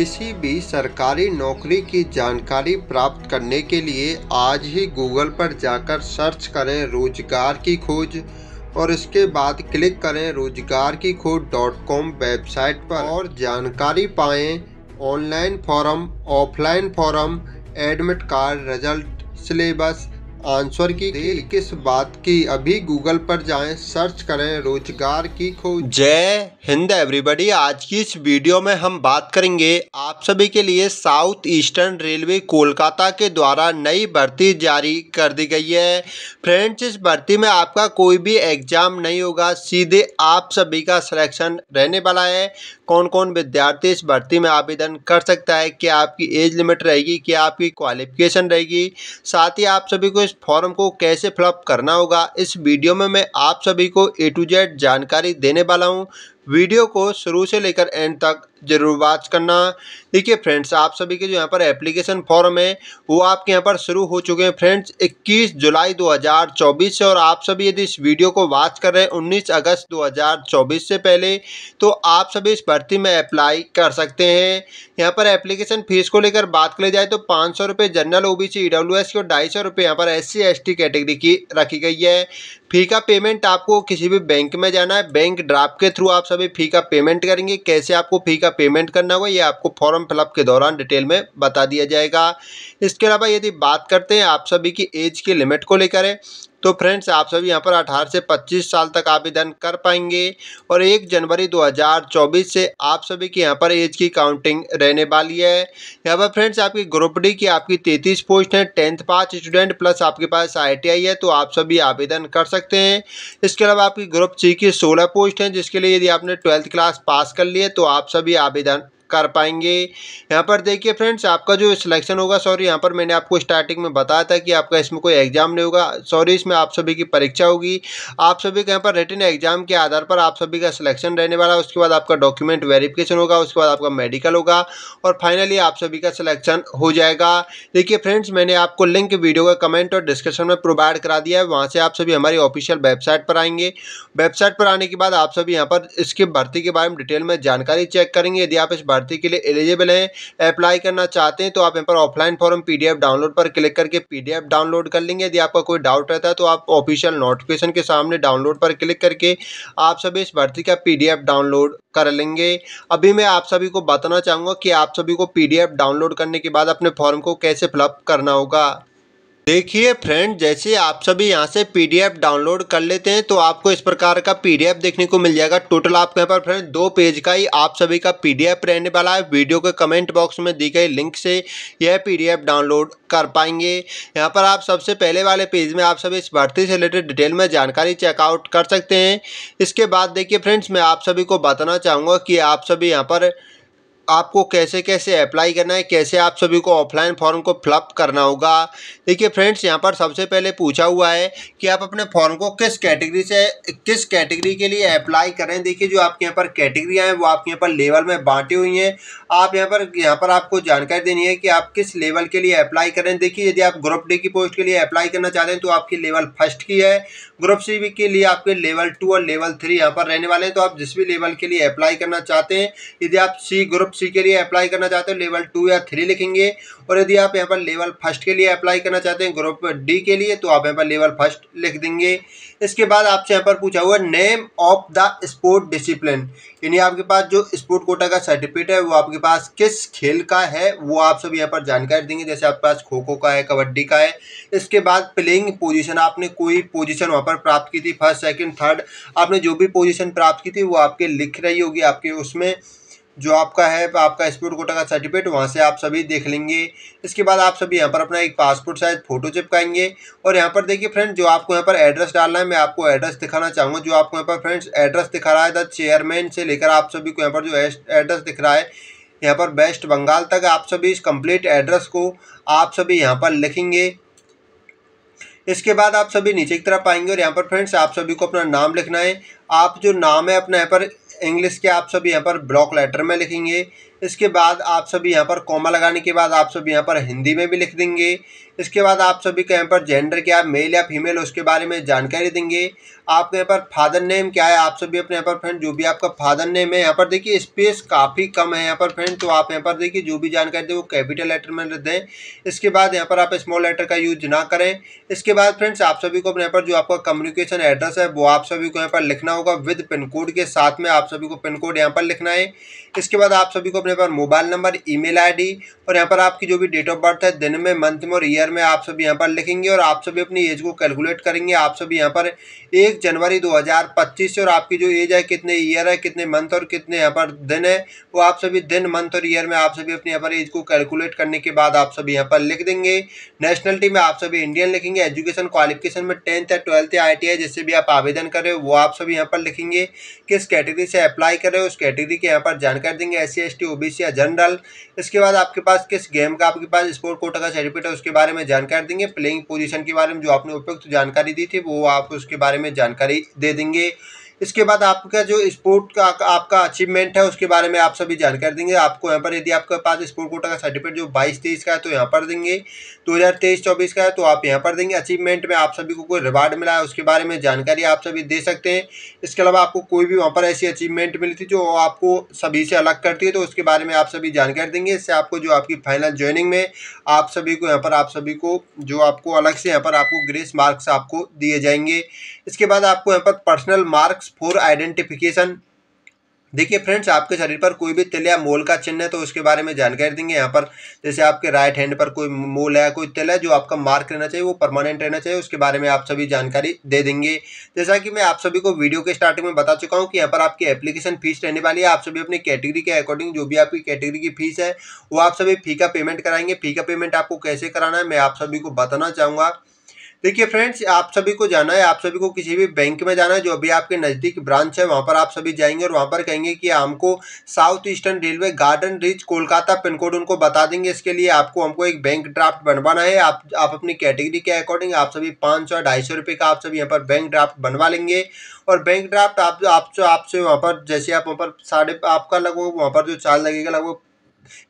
किसी भी सरकारी नौकरी की जानकारी प्राप्त करने के लिए आज ही गूगल पर जाकर सर्च करें रोजगार की खोज और इसके बाद क्लिक करें रोजगार की खोज.com वेबसाइट पर और जानकारी पाएं। Online form, offline form, admit card, result, syllabus, answer key देर किस बात की, अभी गूगल पर जाएं, सर्च करें रोजगार की खोज। जय हिंद एवरीबॉडी। आज की इस वीडियो में हम बात करेंगे आप सभी के लिए साउथ ईस्टर्न रेलवे कोलकाता के द्वारा नई भर्ती जारी कर दी गई है। फ्रेंड्स, इस भर्ती में आपका कोई भी एग्जाम नहीं होगा, सीधे आप सभी का सिलेक्शन रहने वाला है। कौन कौन विद्यार्थी इस भर्ती में आवेदन कर सकता है, क्या आपकी एज लिमिट रहेगी, क्या आपकी क्वालिफिकेशन रहेगी, साथ ही आप सभी को इस फॉर्म को कैसे फिलअप करना होगा, इस वीडियो में मैं आप सभी को A to Z जानकारी देने वाला हूं। वीडियो को शुरू से लेकर एंड तक जरूर वॉच करना। देखिए फ्रेंड्स, आप सभी के जो यहाँ पर एप्लीकेशन फॉर्म है वो आपके यहाँ पर शुरू हो चुके हैं फ्रेंड्स 21 जुलाई 2024 से, और आप सभी यदि इस वीडियो को वॉच कर रहे हैं 19 अगस्त 2024 से पहले, तो आप सभी इस भर्ती में अप्लाई कर सकते हैं। यहाँ पर एप्लीकेशन फीस को लेकर बात करी जाए तो 500 रुपये जनरल OBC EWS की और 250 रुपये यहाँ पर SC ST कैटेगरी की रखी गई है। फ़ी का पेमेंट आपको किसी भी बैंक में जाना है, बैंक ड्राफ्ट के थ्रू आप सभी फ़ी का पेमेंट करेंगे। कैसे आपको फ़ी का पेमेंट करना होगा ये आपको फॉर्म फिलअप के दौरान डिटेल में बता दिया जाएगा। इसके अलावा यदि बात करते हैं आप सभी की एज की लिमिट को लेकर है, तो फ्रेंड्स आप सभी यहाँ पर 18 से 25 साल तक आवेदन कर पाएंगे और 1 जनवरी 2024 से आप सभी की यहाँ पर एज की काउंटिंग रहने वाली है। यहाँ पर फ्रेंड्स आपकी Group D की आपकी 33 पोस्ट है, 10th पास स्टूडेंट प्लस आपके पास ITI है, तो आप सभी आवेदन कर सकते हैं। इसके अलावा आपकी Group C की 16 पोस्ट हैं, जिसके लिए यदि आपने 12th क्लास पास कर लिए तो आप सभी आवेदन कर पाएंगे। यहाँ पर देखिए फ्रेंड्स आपका जो सिलेक्शन होगा, सॉरी यहाँ पर मैंने आपको स्टार्टिंग में बताया था कि आपका इसमें कोई एग्जाम नहीं होगा, सॉरी इसमें आप सभी की परीक्षा होगी। आप सभी के यहाँ पर रिटन एग्जाम के आधार पर आप सभी का सिलेक्शन रहने वाला है। उसके बाद आपका डॉक्यूमेंट वेरिफिकेशन होगा, उसके बाद आपका मेडिकल होगा और फाइनली आप सभी का सिलेक्शन हो जाएगा। देखिए फ्रेंड्स, मैंने आपको लिंक वीडियो का कमेंट और डिस्क्रिप्शन में प्रोवाइड करा दिया है, वहाँ से आप सभी हमारी ऑफिशियल वेबसाइट पर आएंगे। वेबसाइट पर आने के बाद आप सभी यहाँ पर इसके भर्ती के बारे में डिटेल में जानकारी चेक करेंगे। यदि आप इस भर्ती के लिए एलिजिबल हैं, अप्लाई करना चाहते हैं, तो आप यहाँ पर ऑफलाइन फॉर्म PDF डाउनलोड पर क्लिक करके PDF डाउनलोड कर लेंगे। यदि आपका कोई डाउट रहता है तो आप ऑफिशियल नोटिफिकेशन के सामने डाउनलोड पर क्लिक करके आप सभी इस भर्ती का PDF डाउनलोड कर लेंगे। अभी मैं आप सभी को बताना चाहूँगा कि आप सभी को PDF डाउनलोड करने के बाद अपने फॉर्म को कैसे फिलअप करना होगा। देखिए फ्रेंड, जैसे आप सभी यहाँ से PDF डाउनलोड कर लेते हैं तो आपको इस प्रकार का PDF देखने को मिल जाएगा। टोटल आपके यहाँ पर फ्रेंड 2 पेज का ही आप सभी का PDF रहने वाला है। वीडियो के कमेंट बॉक्स में दी गई लिंक से यह PDF डाउनलोड कर पाएंगे। यहाँ पर आप सबसे पहले वाले पेज में आप सभी इस भर्ती से रिलेटेड डिटेल में जानकारी चेकआउट कर सकते हैं। इसके बाद देखिए फ्रेंड्स, मैं आप सभी को बताना चाहूँगा कि आप सभी यहाँ पर आपको कैसे कैसे अप्लाई करना है, कैसे आप सभी को ऑफलाइन फॉर्म को फिलअप करना होगा। देखिए फ्रेंड्स, यहाँ पर सबसे पहले पूछा हुआ है कि आप अपने फॉर्म को किस कैटेगरी के लिए अप्लाई करें। देखिए जो आपके यहाँ पर कैटेगरियाँ हैं वो आपके यहाँ पर लेवल में बाँटी हुई हैं। आप यहाँ पर आपको जानकारी देनी है कि आप किस लेवल के लिए अप्लाई करें। देखिए यदि आप Group D की पोस्ट के लिए अप्लाई करना चाहते हैं तो आपकी लेवल 1 की है, Group C के लिए आपके लेवल 2 और लेवल 3 यहाँ पर रहने वाले हैं। तो आप जिस भी लेवल के लिए अप्लाई करना चाहते हैं, यदि आप Group C के लिए अप्लाई करना चाहते हो लेवल 2 या 3 लिखेंगे, और यदि आप यहाँ पर लेवल 1 के लिए अप्लाई करना चाहते हैं Group D के लिए, तो आप यहाँ पर लेवल 1 लिख देंगे। इसके बाद आपसे यहाँ पर पूछा हुआ name of the sport discipline, यानी आपके पास जो स्पोर्ट कोटा का सर्टिफिकेट है वो आपके पास किस खेल का है वो आप सभी यहाँ पर जानकारी देंगे। जैसे आपके पास खो-खो का है, कबड्डी का है। इसके बाद प्लेइंग पोजीशन, आपने कोई पोजीशन वहाँ पर प्राप्त की थी, 1st, 2nd, 3rd, आपने जो भी पोजीशन प्राप्त की थी वो आपके लिख रही होगी। आपके उसमें जो आपका है आपका स्पोर्ट कोटा का सर्टिफिकेट वहाँ से आप सभी देख लेंगे। इसके बाद आप सभी यहाँ पर अपना एक पासपोर्ट साइज फ़ोटो चिपकाएंगे। और यहाँ पर देखिए फ्रेंड्स, जो आपको यहाँ पर एड्रेस डालना है, मैं आपको एड्रेस दिखाना चाहूँगा। जो आपको यहाँ पर फ्रेंड्स एड्रेस दिखा रहा है द चेयरमैन से लेकर आप सभी को यहाँ पर जो एड्रेस दिख रहा है यहाँ पर वेस्ट बंगाल तक, आप सभी इस कंप्लीट एड्रेस को आप सभी यहाँ पर लिखेंगे। इसके बाद आप सभी नीचे की तरफ आएंगे और यहाँ पर फ्रेंड्स आप सभी को अपना नाम लिखना है। आप जो नाम है अपना यहाँ पर इंग्लिश के आप सभी यहाँ पर ब्लॉक लेटर में लिखेंगे। इसके बाद आप सभी यहाँ पर कॉमा लगाने के बाद आप सभी यहाँ पर हिंदी में भी लिख देंगे। इसके बाद आप सभी के यहाँ पर जेंडर क्या है, मेल या फीमेल, उसके बारे में जानकारी देंगे। आपके यहाँ पर फादर नेम क्या है, आप सभी अपने यहाँ पर फ्रेंड जो भी आपका फादर नेम है यहाँ पर देखिए स्पेस काफ़ी कम है यहाँ पर फ्रेंड, तो आप यहाँ पर देखिए जो भी जानकारी दें वो कैपिटल लेटर में दें। इसके बाद यहाँ पर आप स्मॉल लेटर का यूज ना करें। इसके बाद फ्रेंड्स आप सभी को अपने यहाँ पर जो आपका कम्युनिकेशन एड्रेस है वो आप सभी को यहाँ पर लिखना होगा विद पिन कोड के साथ में, आप सभी को पिन कोड यहाँ पर लिखना है। इसके बाद आप सभी को अपने पर मोबाइल नंबर, ईमेल आईडी और यहाँ पर आपकी जो भी डेट ऑफ बर्थ है दिन में, मंथ में और ईयर में आप सभी यहाँ पर लिखेंगे। और आप सभी अपनी एज को कैलकुलेट करेंगे। आप सभी यहाँ पर 1 जनवरी 2025 और आपकी जो एज है, कितने ईयर है, कितने मंथ और कितने यहाँ पर दिन है, वो आप सभी दिन, मंथ और ईयर में आप सभी अपने यहाँ पर एज को कैलकुलेट करने के बाद आप सभी यहाँ पर लिख देंगे। नेशनलिटी में आप सभी इंडियन लिखेंगे। एजुकेशन क्वालिफिकेशन में 10th या 12th या ITI जिससे भी आप आवेदन कर रहे हो वो आप सभी यहाँ पर लिखेंगे। किस कैटेगरी से अप्लाई कर रहे हो उस कैटेगरी के यहाँ पर जानकारी देंगे, SC, ST, OBC या जनरल। इसके बाद आपके पास किस गेम का, आपके पास स्पोर्ट कोटा का सर्टिफिकेट है उसके बारे में जानकारी देंगे। प्लेइंग पोजीशन के बारे में जो आपने उपयुक्त जानकारी दी थी वो आप उसके बारे में जानकारी दे देंगे। इसके बाद आपका जो स्पोर्ट का आपका अचीवमेंट है उसके बारे में आप सभी जानकारी देंगे। आपको यहाँ पर यदि आपके पास स्पोर्ट कोटा का सर्टिफिकेट जो 22-23 का है तो यहाँ पर देंगे, 2023-24 का है तो आप यहाँ पर देंगे। अचीवमेंट में आप सभी को कोई रिवार्ड मिला है उसके बारे में जानकारी आप सभी दे सकते हैं। इसके अलावा आपको कोई भी वहाँ पर ऐसी अचीवमेंट मिली थी जो आपको सभी से अलग करती है तो उसके बारे में आप सभी जानकारी देंगे। इससे आपको जो आपकी फाइनल ज्वाइनिंग में आप सभी को यहाँ पर आप सभी को जो आपको अलग से यहाँ पर आपको ग्रेस मार्क्स आपको दिए जाएंगे। इसके बाद आपको यहाँ पर पर्सनल मार्क्स फॉर आइडेंटिफिकेशन, देखिए फ्रेंड्स आपके शरीर पर कोई भी तिल या मोल का चिन्ह है तो उसके बारे में जानकारी देंगे। यहाँ पर जैसे आपके राइट हैंड पर कोई मोल है, कोई तिल है, जो आपका मार्क रहना चाहिए वो परमानेंट रहना चाहिए, उसके बारे में आप सभी जानकारी दे देंगे। जैसा कि मैं आप सभी को वीडियो के स्टार्टिंग में बता चुका हूँ कि यहाँ पर आपकी एप्लीकेशन फीस रहने वाली है। आप सभी अपनी कैटेगरी के अकॉर्डिंग जो भी आपकी कैटेगरी की फीस है वो आप सभी फी का पेमेंट कराएंगे। फी का पेमेंट आपको कैसे कराना है मैं आप सभी को बताना चाहूँगा। देखिए फ्रेंड्स आप सभी को जाना है, आप सभी को किसी भी बैंक में जाना है जो अभी आपके नज़दीक ब्रांच है वहाँ पर आप सभी जाएंगे और वहाँ पर कहेंगे कि हमको south eastern railway garden reach Kolkata pin code उनको बता देंगे। इसके लिए आपको हमको एक बैंक ड्राफ्ट बनवाना है। आप अपनी कैटेगरी के अकॉर्डिंग आप सभी 500 या 250 रुपये का आप सभी यहाँ पर बैंक ड्राफ्ट बनवा लेंगे। और बैंक ड्राफ्ट आपसे वहाँ पर जैसे आप वहाँ पर आपका लगभग वहाँ पर जो चार्ज लगेगा लगभग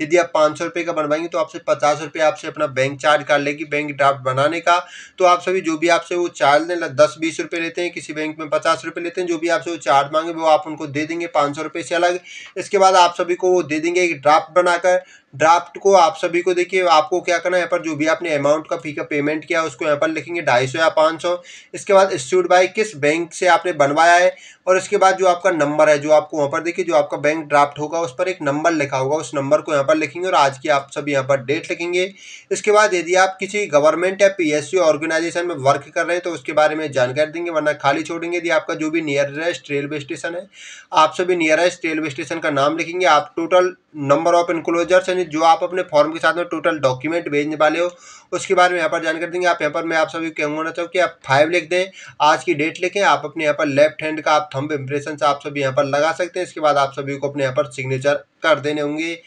यदि आप 500 रुपये का बनवाएंगे तो आपसे 50 रुपये आपसे अपना बैंक चार्ज कर लेगी बैंक ड्राफ्ट बनाने का। तो आप सभी जो भी आपसे वो चार्ज लें 10-20 रुपये लेते हैं, किसी बैंक में 50 रुपये लेते हैं, जो भी आपसे वो चार्ज मांगे वो आप उनको दे देंगे 500 रुपये से अलग। इसके बाद आप सभी को वो दे देंगे एक ड्राफ्ट बनाकर। ड्राफ्ट को आप सभी को देखिए आपको क्या करना है, यहाँ पर जो भी आपने अमाउंट का फी का पेमेंट किया उसको यहाँ पर लिखेंगे 250 या 500। इसके बाद इश्यूड बाय किस बैंक से आपने बनवाया है और इसके बाद जो आपका नंबर है जो आपको वहाँ पर देखिए जो आपका बैंक ड्राफ्ट होगा उस पर एक नंबर लिखा होगा उस नंबर को यहाँ पर लिखेंगे और आज की आप सभी यहाँ पर डेट लिखेंगे। इसके बाद यदि आप किसी गवर्नमेंट या PSU ऑर्गेनाइजेशन में वर्क कर रहे हैं तो उसके बारे में जानकारी देंगे वरना खाली छोड़ेंगे। यदि आपका जो भी नियरेस्ट रेलवे स्टेशन है आप सभी नियरेस्ट रेलवे स्टेशन का नाम लिखेंगे। आप टोटल नंबर ऑफ इनक्लोजर्स यानी जो आप अपने फॉर्म के साथ में टोटल डॉक्यूमेंट भेजने वाले हो उसके बारे में यहाँ पर जानकारी देंगे। आप यहाँ पर मैं आप सभी को कहूँगा चाहूँ कि आप 5 लिख दें, आज की डेट लिखें। आप अपने यहाँ पर लेफ्ट हैंड का आप थंब इम्प्रेशन आप सभी यहाँ पर लगा सकते हैं। इसके बाद आप सभी को अपने यहाँ पर सिग्नेचर कर देने होंगे।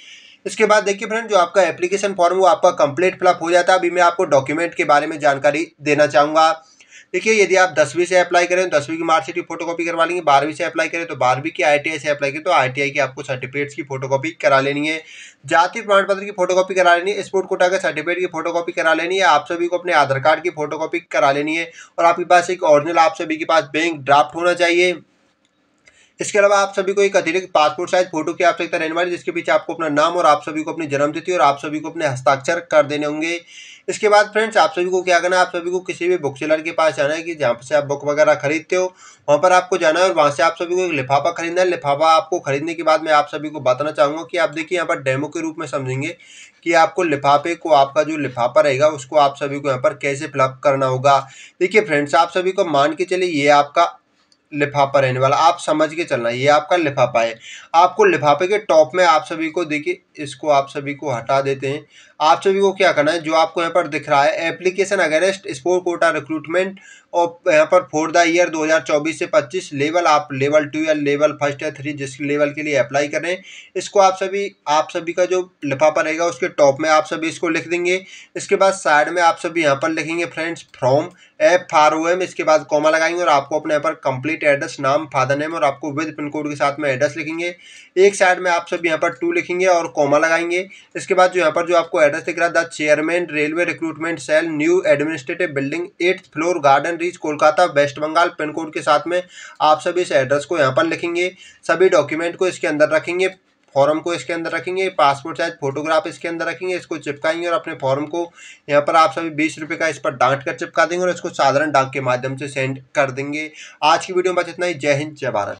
इसके बाद देखिए फ्रेंड जो आपका एप्लीकेशन फॉर्म वो आपका कंप्लीट फिल अप हो जाता है। अभी मैं आपको डॉक्यूमेंट के बारे में जानकारी देना चाहूँगा। देखिए यदि आप 10वीं से अप्लाई करें तो 10वीं की मार्कशीट की फोटोकॉपी करवा लेंगे। 12वीं से अप्लाई करें तो 12वीं की, ITI से अप्लाई करें तो ITI की आपको सर्टिफिकेट्स की फोटोकॉपी करा लेनी है। जाति प्रमाण पत्र की फोटोकॉपी करा लेनी है। स्पोर्ट कोटा के सर्टिफिकेट की फोटोकॉपी करा लेनी है। आप सभी को अपने आधार कार्ड की फोटोकॉपी करा लेनी है और आपके पास एक ओरिजिनल आप सभी के पास बैंक ड्राफ्ट होना चाहिए। इसके अलावा आप सभी को एक अतिरिक्त पासपोर्ट साइज फोटो की आवश्यकता रहने वाली जिसके पीछे आपको अपना नाम और आप सभी को अपनी जन्मतिथि और आप सभी को अपने हस्ताक्षर कर देने होंगे। इसके बाद फ्रेंड्स आप सभी को क्या करना है, आप सभी को किसी भी बुक सेलर के पास जाना है कि जहाँ से आप बुक वगैरह खरीदते हो वहाँ पर आपको जाना है और वहाँ से आप सभी को एक लिफाफा खरीदना है। लिफाफा आपको खरीदने के बाद मैं आप सभी को बताना चाहूँगा कि आप देखिए यहाँ पर डेमो के रूप में समझेंगे कि आपको लिफाफे को आपका जो लिफाफा रहेगा उसको आप सभी को यहाँ पर कैसे फिल अप करना होगा। देखिए फ्रेंड्स आप सभी को मान के चलिए ये आपका लिफाफा रहने वाला, आप समझ के चलना ये आपका लिफाफा है। आपको लिफाफे के टॉप में आप सभी को देखिए इसको आप सभी को हटा देते हैं। आप सभी को क्या करना है जो आपको यहाँ पर दिख रहा है application against sport quota recruitment और यहाँ पर फॉर द ईयर 2024 से 2025 लेवल, आप लेवल 2 या लेवल 1 या 3 जिस लेवल के लिए अप्लाई करें इसको आप सभी का जो लिफाफा रहेगा उसके टॉप में आप सभी इसको लिख देंगे। इसके बाद साइड में आप सभी यहाँ पर लिखेंगे फ्रेंड्स फ्रॉम FROM, इसके बाद कॉमा लगाएंगे और आपको अपने यहाँ पर कंप्लीट स्ट्रीट एड्रेस, नाम, फादर नेम और आपको विद पिन कोड के साथ में एड्रेस लिखेंगे। एक साइड में आप सब यहाँ पर 2 लिखेंगे और कॉमा लगाएंगे। इसके बाद जो यहाँ पर जो आपको एड्रेस दिख रहा था, chairman railway recruitment cell new administrative building 8th floor garden reach Kolkata waste Bengal pin code के साथ में आप सब इस एड्रेस को यहाँ पर लिखेंगे। सभी डॉक्यूमेंट को इसके अंदर रखेंगे, फॉर्म को इसके अंदर रखेंगे, पासपोर्ट साइज फोटोग्राफ इसके अंदर रखेंगे, इसको चिपकाएंगे और अपने फॉर्म को यहाँ पर आप सभी 20 रुपये का इस पर डांट कर चिपका देंगे और इसको साधारण डाक के माध्यम से सेंड कर देंगे। आज की वीडियो में बस इतना ही। जय हिंद, जय भारत।